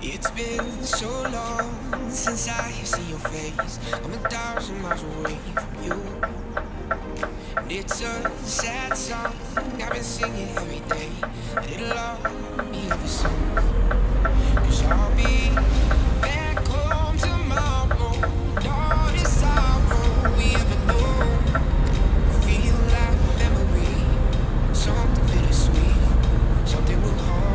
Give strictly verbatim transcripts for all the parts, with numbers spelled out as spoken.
It's been so long since I have seen your face. I'm a thousand miles away from you, and it's a sad song I've been singing every day, and it'll all be over soon. Cause I'll be back home tomorrow. All this sorrow we ever knew, I feel like a memory, something bittersweet, something will hold.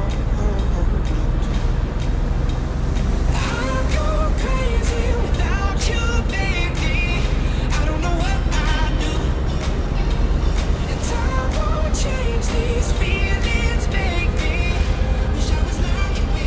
These feelings make me wish I was like you.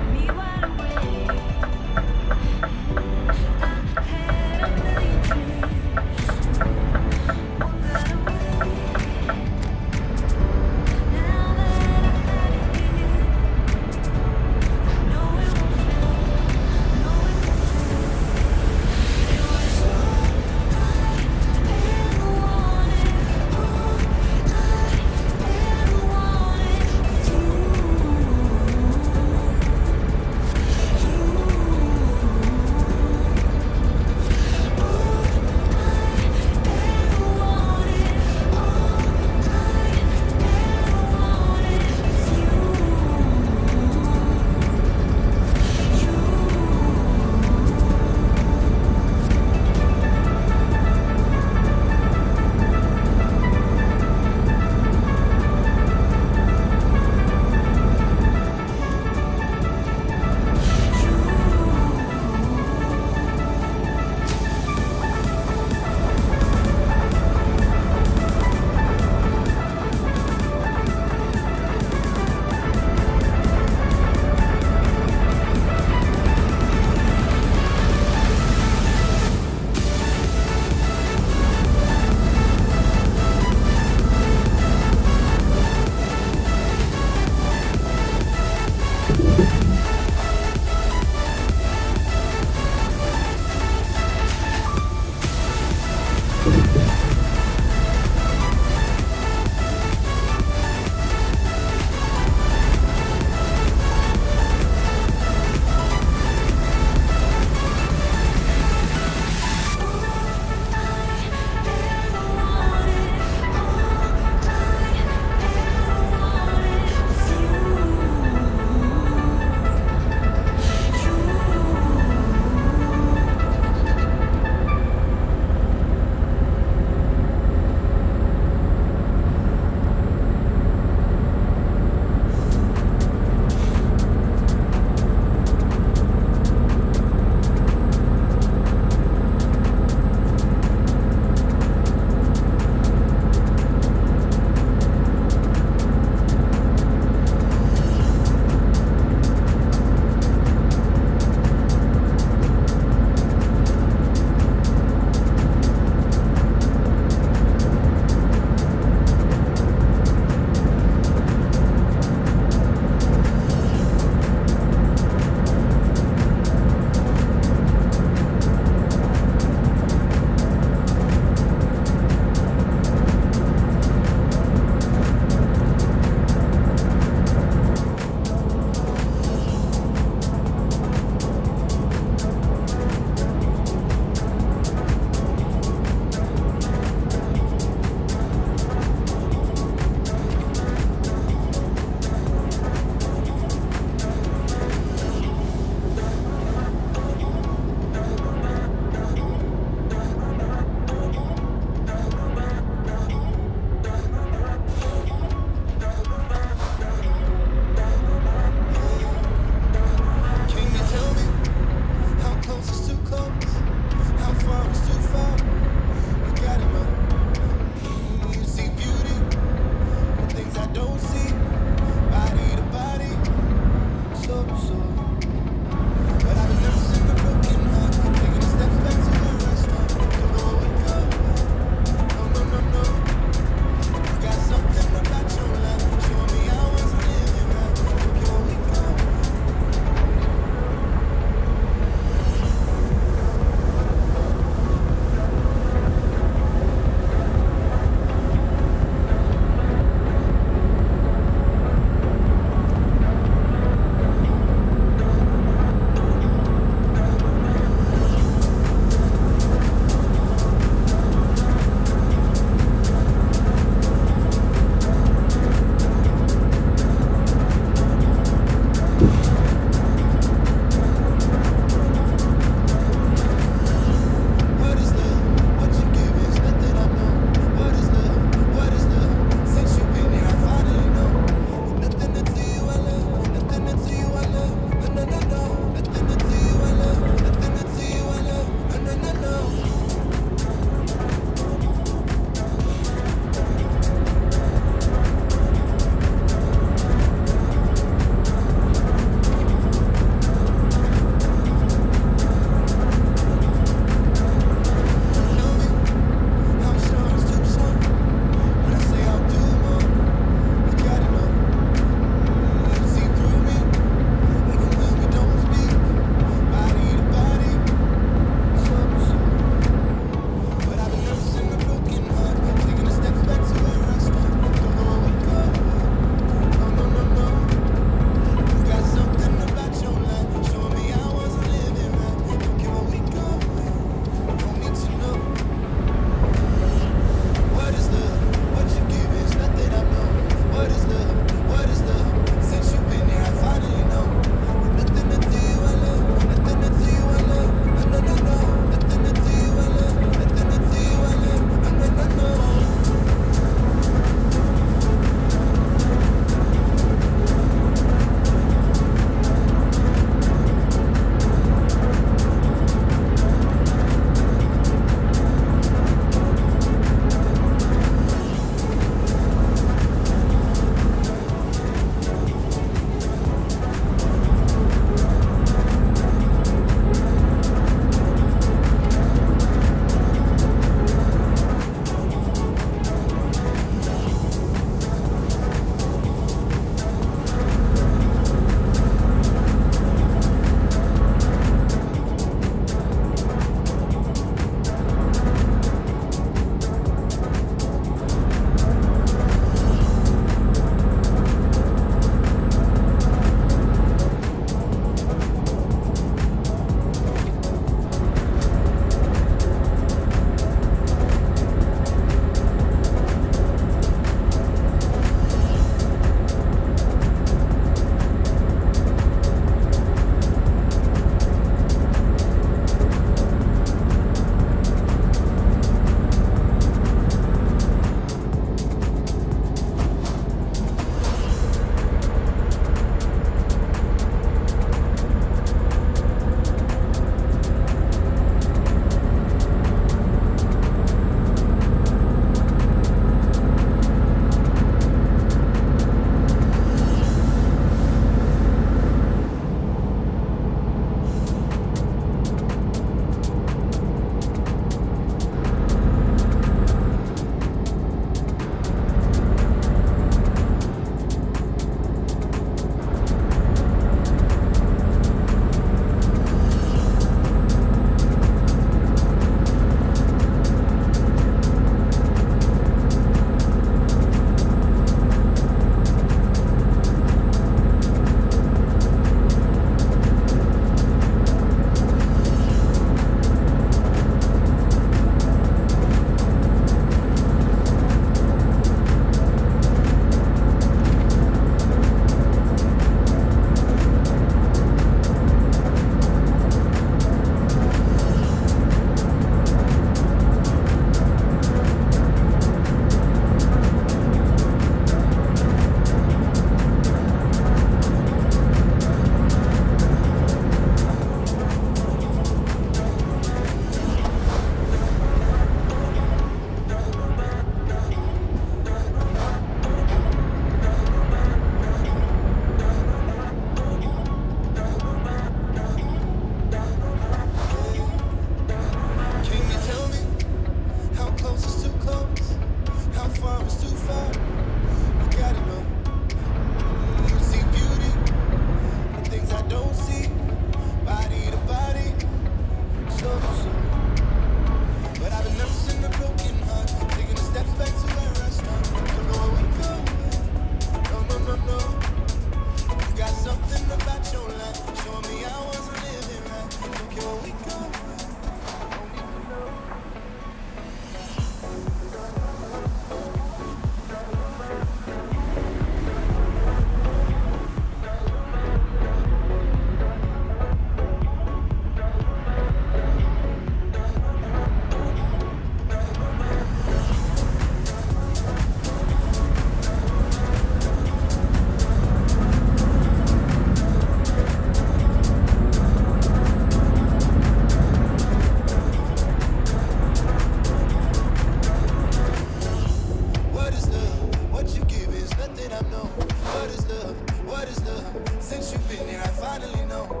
Since you've been here, I finally know.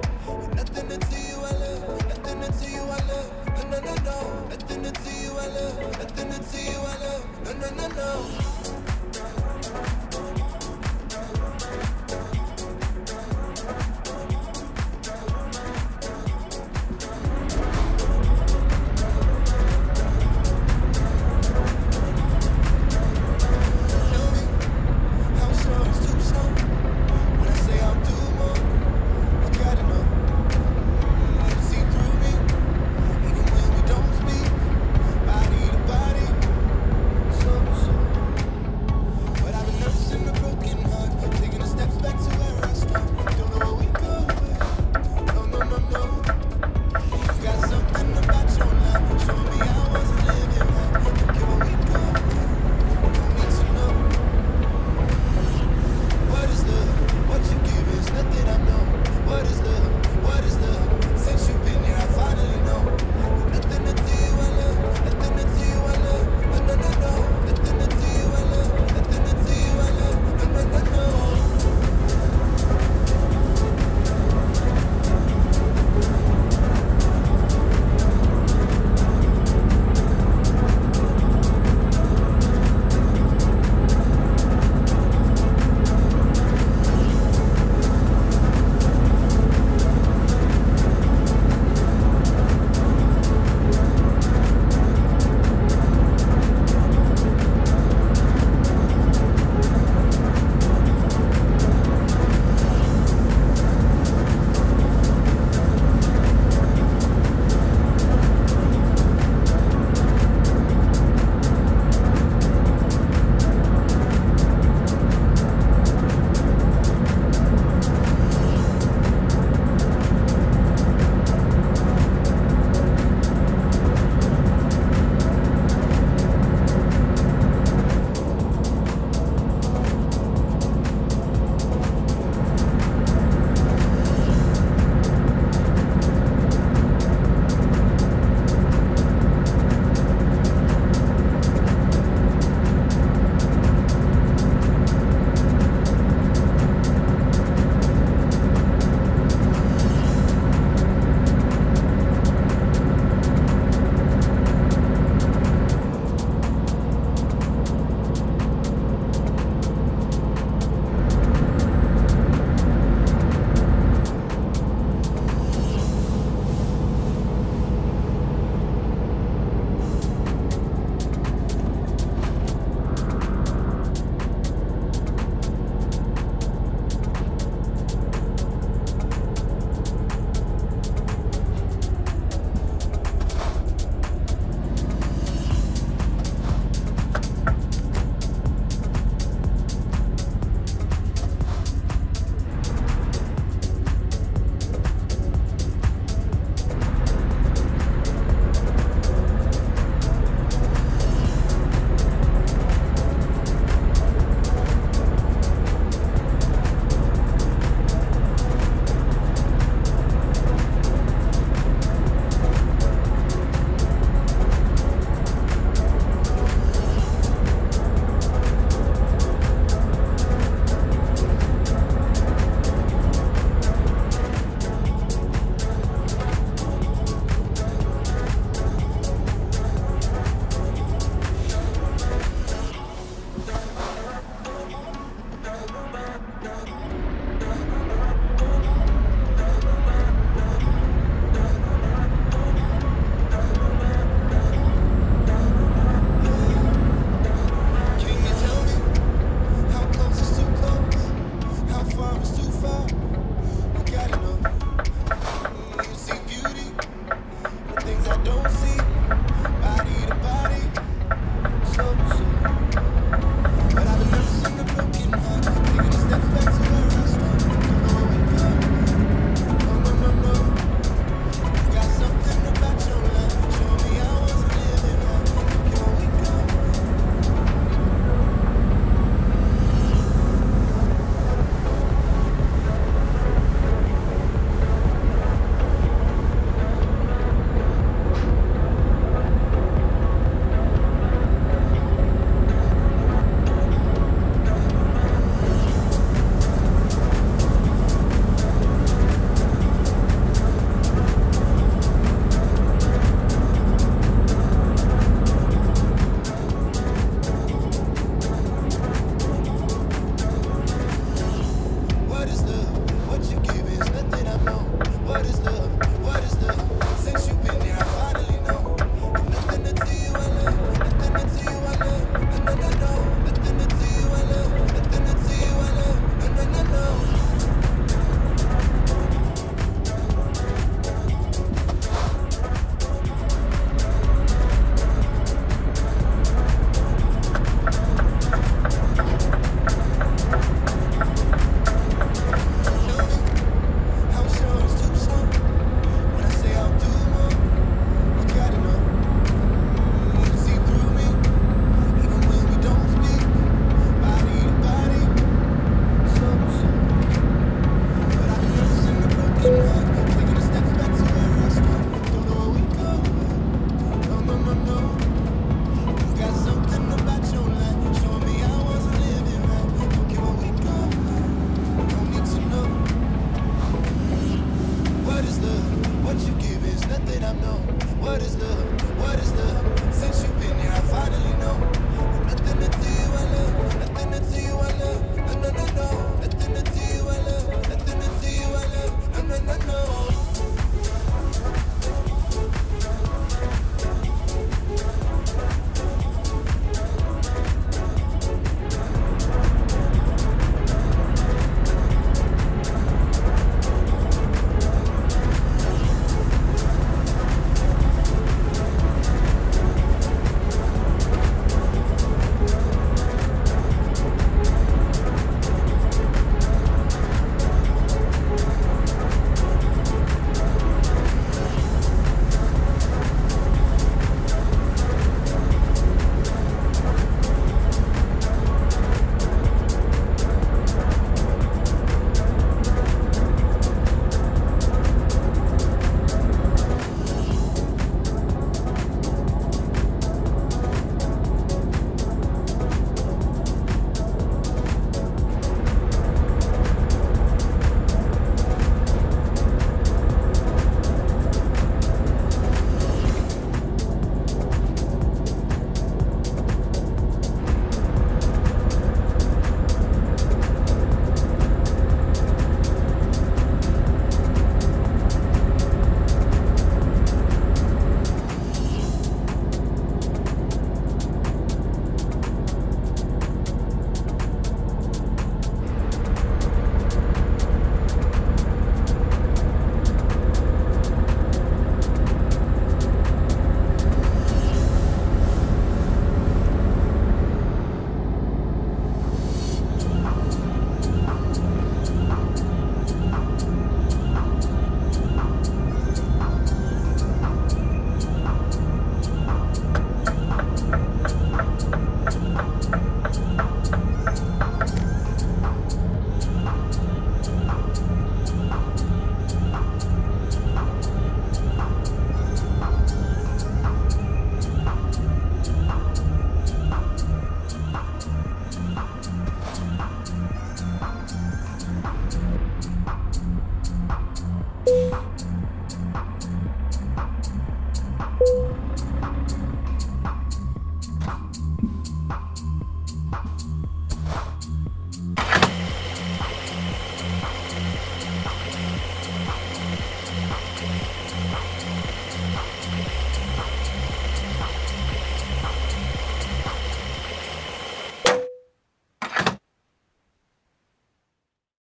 Nothing until you I love, nothing until you I love. No, no, no, no. Nothing until you I love, nothing until you I love. No, no, no, no.